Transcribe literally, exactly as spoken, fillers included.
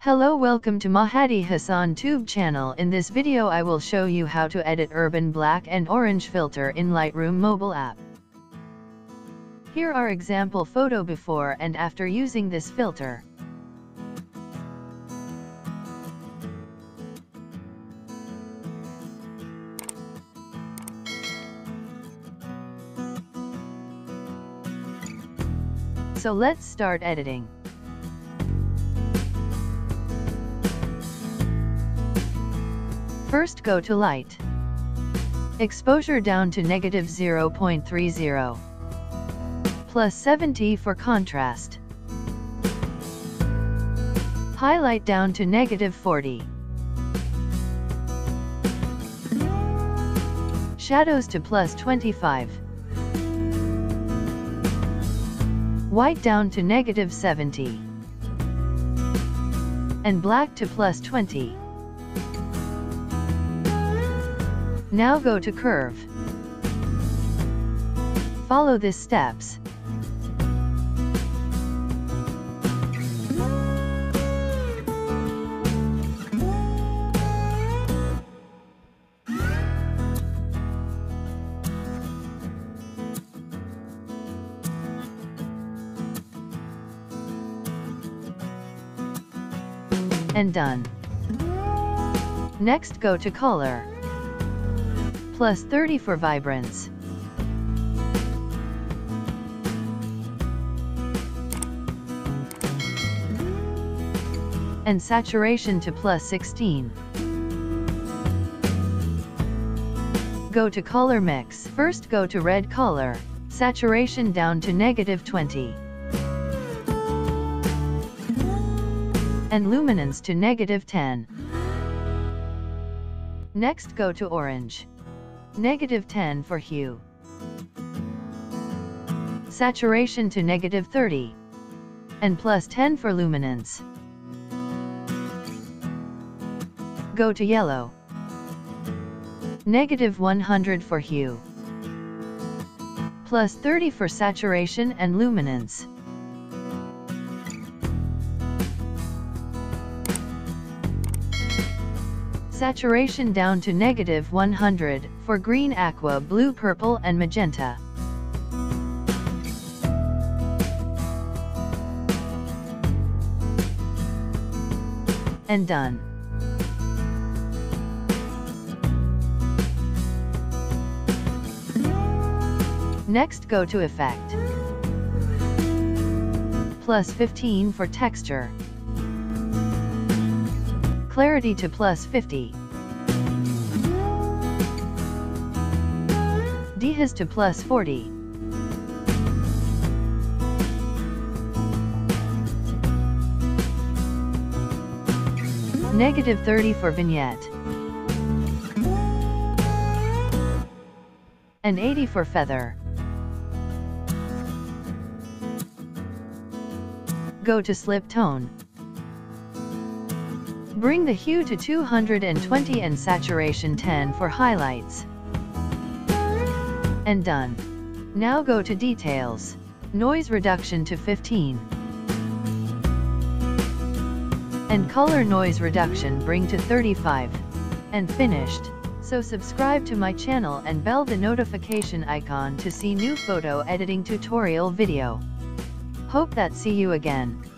Hello, welcome to Mahadi Hasan Tube channel. In this video I will show you how to edit urban black and orange filter in Lightroom mobile app. Here are example photo before and after using this filter. So let's start editing. First go to light. Exposure down to negative zero point three zero. Plus seventy for contrast. Highlight down to negative forty. Shadows to plus twenty-five. White down to negative seventy. And black to plus twenty. Now go to curve. Follow these steps. And done. Next go to color. Plus thirty for vibrance. And saturation to plus sixteen. Go to color mix. First go to red color, saturation down to negative twenty. And luminance to negative ten. Next go to orange. Negative ten for hue. Saturation to negative thirty. And plus ten for luminance. Go to yellow. Negative one hundred for hue. Plus thirty for saturation and luminance. Saturation down to negative one hundred, for green, aqua, blue, purple and magenta. And done. Next go to effect. Plus fifteen for texture. Clarity to plus fifty. Dehaze to plus forty. Negative thirty for vignette. And eighty for feather. Go to slip tone. Bring the hue to two hundred twenty and saturation ten for highlights. And done. Now go to details. Noise reduction to fifteen. And color noise reduction bring to thirty-five. And finished. So subscribe to my channel and bell the notification icon to see new photo editing tutorial video. Hope that see you again.